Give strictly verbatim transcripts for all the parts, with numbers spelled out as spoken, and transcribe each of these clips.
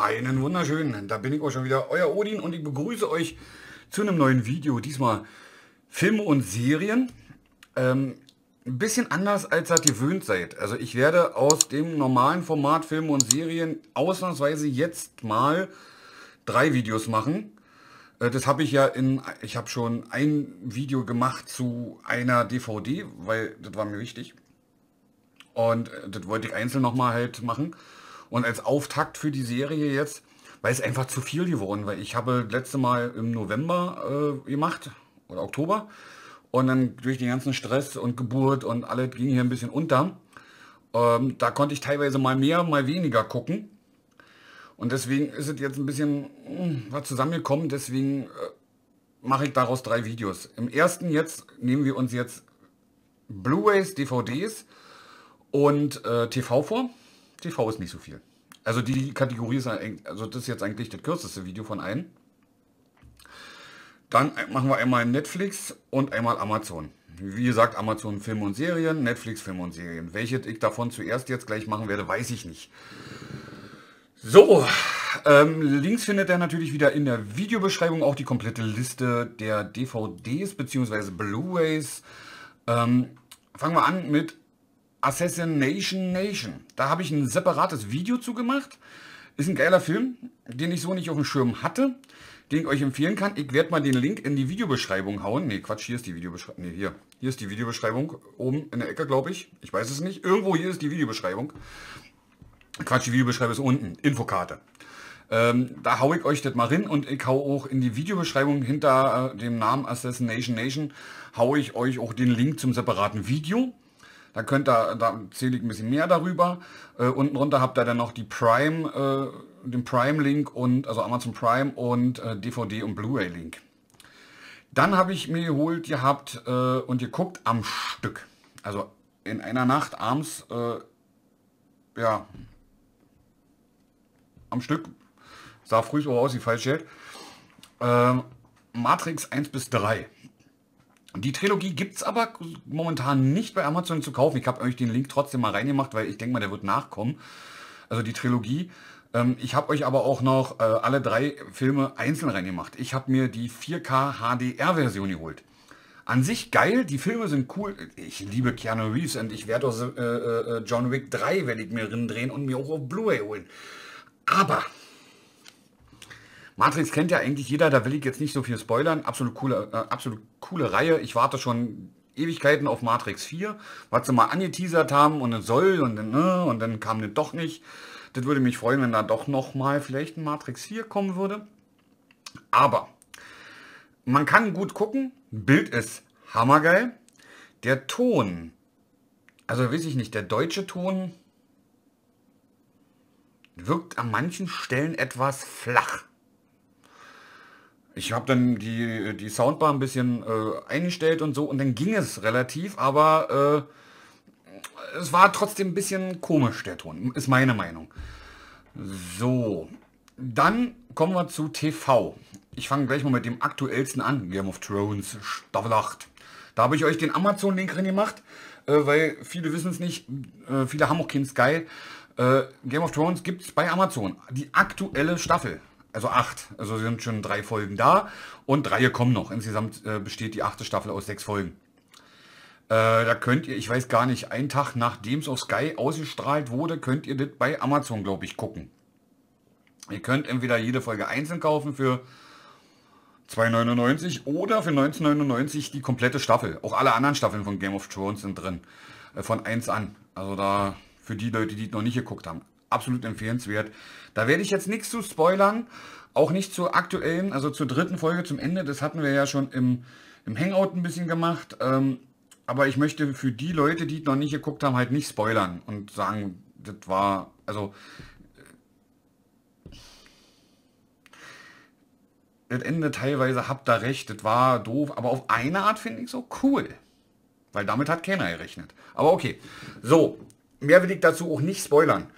Einen wunderschönen, da bin ich auch schon wieder, euer Odin, und ich begrüße euch zu einem neuen Video, diesmal Filme und Serien. Ähm, ein bisschen anders, als ihr gewöhnt seid. Also ich werde aus dem normalen Format Filme und Serien ausnahmsweise jetzt mal drei Videos machen. Äh, das habe ich ja in, ich habe schon ein Video gemacht zu einer D V D, weil das war mir wichtig. Und äh, das wollte ich einzeln nochmal halt machen. Und als Auftakt für die Serie jetzt, weil es einfach zu viel geworden, weil ich habe das letzte Mal im November äh, gemacht oder Oktober und dann durch den ganzen Stress und Geburt und alles ging hier ein bisschen unter. Ähm, da konnte ich teilweise mal mehr, mal weniger gucken und deswegen ist es jetzt ein bisschen mh, was zusammengekommen, deswegen äh, mache ich daraus drei Videos. Im ersten jetzt nehmen wir uns jetzt Blu-rays, D V Ds und äh, T V vor. T V ist nicht so viel. Also die Kategorie ist, also das ist jetzt eigentlich das kürzeste Video von allen. Dann machen wir einmal Netflix und einmal Amazon. Wie gesagt, Amazon Filme und Serien, Netflix Filme und Serien. Welches ich davon zuerst jetzt gleich machen werde, weiß ich nicht. So, ähm, Links findet ihr natürlich wieder in der Videobeschreibung, auch die komplette Liste der D V Ds bzw. Blu-rays. Ähm, fangen wir an mit Assassination Nation. Da habe ich ein separates Video zu gemacht. Ist ein geiler Film, den ich so nicht auf dem Schirm hatte, den ich euch empfehlen kann. Ich werde mal den Link in die Videobeschreibung hauen. Ne, Quatsch, hier ist die Videobeschreibung. Ne, hier. Hier ist die Videobeschreibung. Oben in der Ecke, glaube ich. Ich weiß es nicht. Irgendwo hier ist die Videobeschreibung. Quatsch, die Videobeschreibung ist unten. Infokarte. Ähm, da haue ich euch das mal rein und ich haue auch in die Videobeschreibung hinter äh, dem Namen Assassination Nation haue ich euch auch den Link zum separaten Video. Da könnt ihr, da zähle ich ein bisschen mehr darüber. Äh, unten runter habt ihr dann noch die Prime, äh, den Prime-Link und also Amazon Prime und äh, D V D und Blu-ray-Link. Dann habe ich mir geholt, gehabt äh, und geguckt am Stück. Also in einer Nacht abends, äh, ja, am Stück, sah früh so aus, wie falsch hält. Äh, Matrix eins bis drei. Die Trilogie gibt es aber momentan nicht bei Amazon zu kaufen. Ich habe euch den Link trotzdem mal reingemacht, weil ich denke mal, der wird nachkommen. Also die Trilogie. Ich habe euch aber auch noch alle drei Filme einzeln reingemacht. Ich habe mir die vier K H D R-Version geholt. An sich geil, die Filme sind cool. Ich liebe Keanu Reeves und ich werde auch John Wick drei, werde ich mir rindrehen und mir auch auf Blu-ray holen. Aber Matrix kennt ja eigentlich jeder, da will ich jetzt nicht so viel spoilern. Absolut coole, äh, absolut coole Reihe. Ich warte schon Ewigkeiten auf Matrix vier, was sie mal angeteasert haben und es soll und dann, ne, und dann kam das doch nicht. Das würde mich freuen, wenn da doch nochmal vielleicht ein Matrix vier kommen würde. Aber man kann gut gucken, Bild ist hammergeil. Der Ton, also weiß ich nicht, der deutsche Ton wirkt an manchen Stellen etwas flach. Ich habe dann die, die Soundbar ein bisschen äh, eingestellt und so und dann ging es relativ, aber äh, es war trotzdem ein bisschen komisch, der Ton, ist meine Meinung. So, dann kommen wir zu T V. Ich fange gleich mal mit dem aktuellsten an, Game of Thrones Staffel acht. Da habe ich euch den Amazon-Link rein gemacht, äh, weil viele wissen es nicht, äh, viele haben auch kein Sky. Äh, Game of Thrones gibt es bei Amazon, die aktuelle Staffel. Also acht, also sind schon drei Folgen da und drei kommen noch. Insgesamt äh, besteht die achte Staffel aus sechs Folgen. Äh, da könnt ihr, ich weiß gar nicht, einen Tag nachdem es auf Sky ausgestrahlt wurde, könnt ihr das bei Amazon, glaube ich, gucken. Ihr könnt entweder jede Folge einzeln kaufen für zwei neunundneunzig oder für neunzehn neunundneunzig die komplette Staffel. Auch alle anderen Staffeln von Game of Thrones sind drin, äh, von eins an. Also da für die Leute, die es noch nicht geguckt haben. Absolut empfehlenswert. Da werde ich jetzt nichts zu spoilern, auch nicht zur aktuellen, also zur dritten Folge, zum Ende. Das hatten wir ja schon im, im Hangout ein bisschen gemacht. Ähm, aber ich möchte für die Leute, die noch nicht geguckt haben, halt nicht spoilern und sagen, das war, also das Ende teilweise, habt da recht, das war doof, aber auf eine Art finde ich so cool. Weil damit hat keiner gerechnet. Aber okay, so, mehr will ich dazu auch nicht spoilern.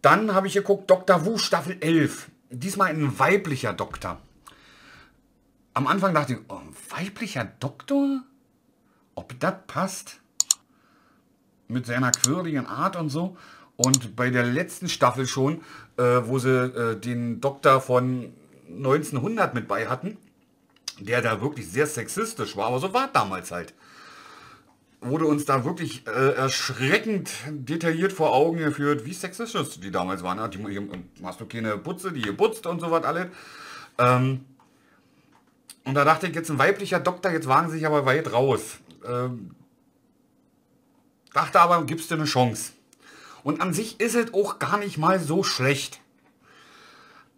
Dann habe ich geguckt, Doktor Who Staffel elf. Diesmal ein weiblicher Doktor. Am Anfang dachte ich, oh, weiblicher Doktor? Ob das passt? Mit seiner quirligen Art und so. Und bei der letzten Staffel schon, äh, wo sie äh, den Doktor von neunzehnhundert mit bei hatten, der da wirklich sehr sexistisch war, aber so war damals halt, wurde uns da wirklich äh, erschreckend detailliert vor Augen geführt, wie sexistisch die damals waren. Die, die, hast du keine Putze, die geputzt und so was alles. Ähm, und da dachte ich, jetzt ein weiblicher Doktor, jetzt wagen sie sich aber weit raus. Ähm, dachte aber, gibst du eine Chance. Und an sich ist es auch gar nicht mal so schlecht.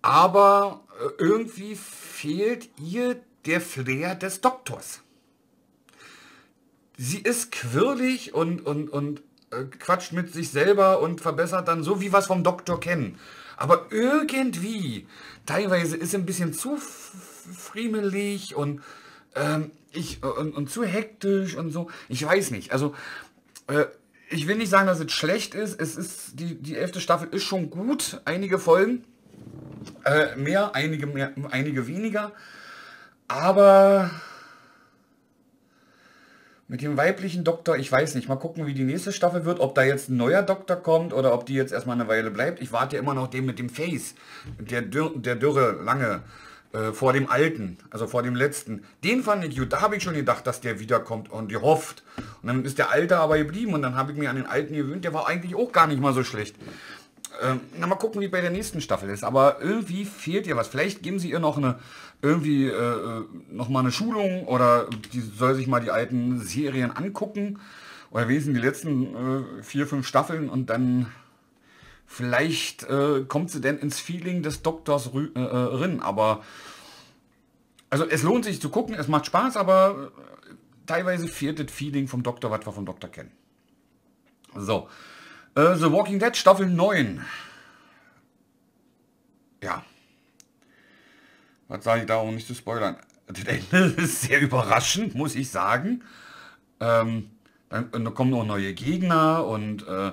Aber äh, irgendwie fehlt ihr der Flair des Doktors. Sie ist quirlig und, und, und äh, quatscht mit sich selber und verbessert dann so, wie wir es vom Doktor kennen. Aber irgendwie, teilweise ist sie ein bisschen zu friemelig und, ähm, ich, und, und zu hektisch und so. Ich weiß nicht. Also, äh, ich will nicht sagen, dass es schlecht ist. Es ist die, die elfte Staffel ist schon gut. Einige Folgen. Äh, mehr, einige mehr, einige weniger. Aber mit dem weiblichen Doktor, ich weiß nicht, mal gucken, wie die nächste Staffel wird, ob da jetzt ein neuer Doktor kommt oder ob die jetzt erstmal eine Weile bleibt. Ich warte ja immer noch den mit dem Face, der, Dür der Dürre lange, äh, vor dem alten, also vor dem letzten. Den fand ich gut, da habe ich schon gedacht, dass der wiederkommt und gehofft. Und dann ist der alte aber geblieben und dann habe ich mich an den alten gewöhnt, der war eigentlich auch gar nicht mal so schlecht. Ähm, na, mal gucken, wie bei der nächsten Staffel ist, aber irgendwie fehlt ihr was. Vielleicht geben sie ihr noch eine, irgendwie äh, nochmal eine Schulung oder die soll sich mal die alten Serien angucken oder wesen die letzten äh, vier, fünf Staffeln und dann vielleicht äh, kommt sie denn ins Feeling des Doktors äh, rin, aber also es lohnt sich zu gucken, es macht Spaß, aber teilweise fehlt das Feeling vom Doktor, was wir vom Doktor kennen. So. Uh, The Walking Dead, Staffel neun. Ja. Was sage ich da, um nicht zu spoilern? Das Ende ist sehr überraschend, muss ich sagen. Ähm, dann, dann kommen auch neue Gegner und äh,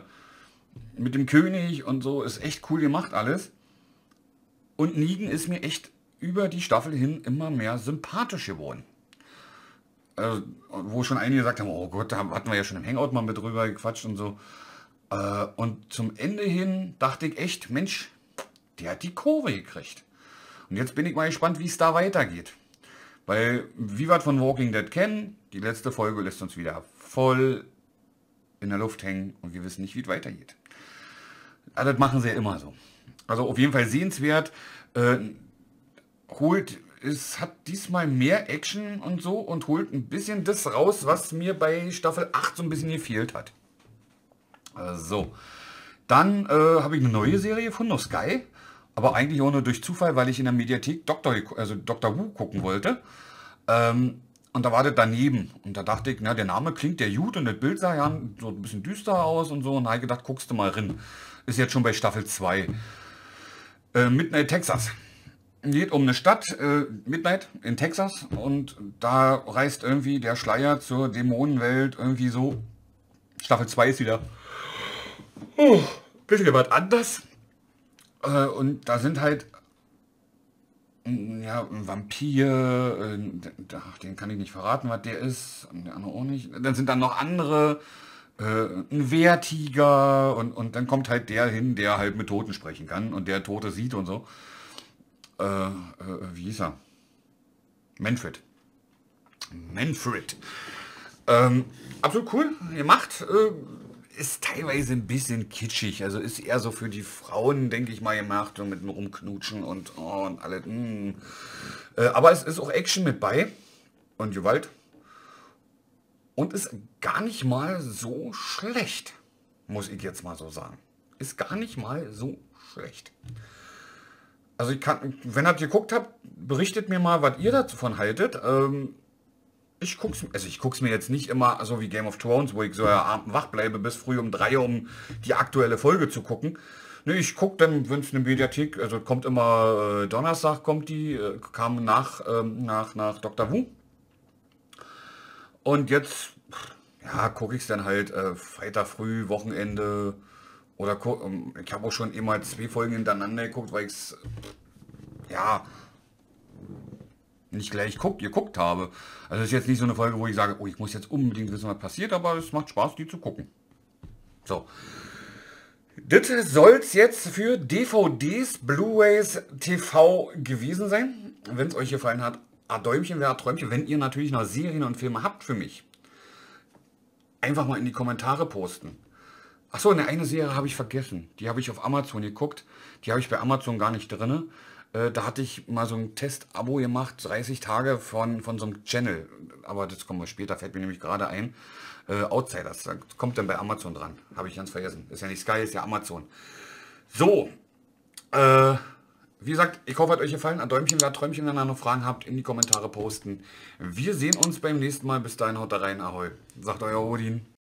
mit dem König und so. Ist echt cool gemacht alles. Und Negan ist mir echt über die Staffel hin immer mehr sympathisch geworden. Also, wo schon einige gesagt haben, oh Gott, da hatten wir ja schon im Hangout mal mit drüber gequatscht und so. Uh, und zum Ende hin dachte ich echt, Mensch, der hat die Kurve gekriegt. Und jetzt bin ich mal gespannt, wie es da weitergeht. Weil, wie wir von Walking Dead kennen, die letzte Folge lässt uns wieder voll in der Luft hängen und wir wissen nicht, wie es weitergeht. Aber das machen sie ja immer so. Also auf jeden Fall sehenswert. Äh, holt, es hat diesmal mehr Action und so und holt ein bisschen das raus, was mir bei Staffel acht so ein bisschen gefehlt hat. So, dann äh, habe ich eine neue Serie gefunden auf Sky, aber eigentlich auch nur durch Zufall, weil ich in der Mediathek Doktor, also Doktor Who gucken wollte. Ähm, und da war das daneben. Und da dachte ich, na, der Name klingt ja gut und das Bild sah ja so ein bisschen düster aus und so. Und da habe ich gedacht, guckst du mal rein. Ist jetzt schon bei Staffel zwei. Äh, Midnight Texas. Geht um eine Stadt, äh, Midnight in Texas. Und da reist irgendwie der Schleier zur Dämonenwelt irgendwie so. Staffel zwei ist wieder... Oh, bisschen was anders. Äh, und da sind halt ja, ein Vampir, äh, ach, den kann ich nicht verraten, was der ist, der andere auch nicht. Dann sind dann noch andere, äh, ein Wehrtiger und, und dann kommt halt der hin, der halt mit Toten sprechen kann und der Tote sieht und so. Äh, äh, wie hieß er? Manfred. Manfred. Ähm, absolut cool gemacht. Äh, ist teilweise ein bisschen kitschig, also ist eher so für die Frauen, denke ich mal, gemacht und mit einem Rumknutschen und, oh, und alles. Mm. Äh, aber es ist auch Action mit bei und Gewalt und ist gar nicht mal so schlecht, muss ich jetzt mal so sagen. Ist gar nicht mal so schlecht. Also ich kann, wenn ihr geguckt habt, berichtet mir mal, was ihr davon haltet. Ähm, Ich guck's, also ich guck's mir jetzt nicht immer so wie Game of Thrones, wo ich so ja abends wach bleibe bis früh um drei Uhr, um die aktuelle Folge zu gucken. Ne, ich guck dann, wenn es eine Mediathek, also kommt immer äh, Donnerstag, kommt die, äh, kam nach, ähm, nach, nach Doktor Who. Und jetzt, ja, gucke ich es dann halt äh, Freitag früh, Wochenende oder ähm, ich habe auch schon immer zwei Folgen hintereinander geguckt, weil ich es, ja... nicht gleich guckt, geguckt habe. Also das ist jetzt nicht so eine Folge, wo ich sage, oh, ich muss jetzt unbedingt wissen, was passiert, aber es macht Spaß, die zu gucken. So. Das soll es jetzt für D V Ds, Blu-rays, T V gewesen sein. Wenn es euch gefallen hat, ein Däumchen wäre ein Träumchen. Wenn ihr natürlich noch Serien und Filme habt für mich, einfach mal in die Kommentare posten. Achso, eine eine Serie habe ich vergessen. Die habe ich auf Amazon geguckt. Die habe ich bei Amazon gar nicht drin. Äh, da hatte ich mal so ein Test-Abo gemacht, dreißig Tage von, von so einem Channel. Aber das kommen wir später, fällt mir nämlich gerade ein. Äh, Outsiders, das kommt dann bei Amazon dran. Habe ich ganz vergessen. Ist ja nicht Sky, ist ja Amazon. So, äh, wie gesagt, ich hoffe, hat euch gefallen. Ein Däumchen, ein Träumchen, wenn ihr noch Fragen habt, in die Kommentare posten. Wir sehen uns beim nächsten Mal. Bis dahin, haut da rein, ahoi. Sagt euer Odin.